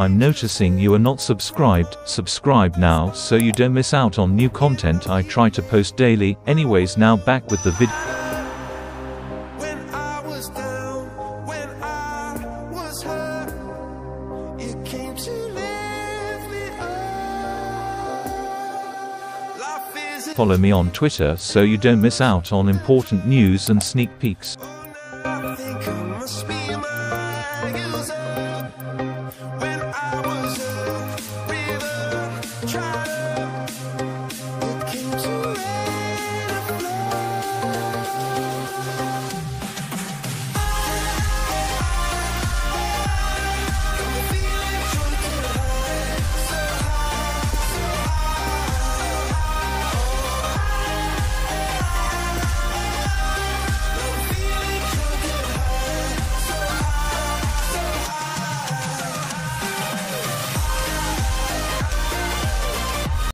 I'm noticing you are not subscribed, subscribe now so you don't miss out on new content I try to post daily. Anyways, now back with the video. Follow me on Twitter so you don't miss out on important news and sneak peeks.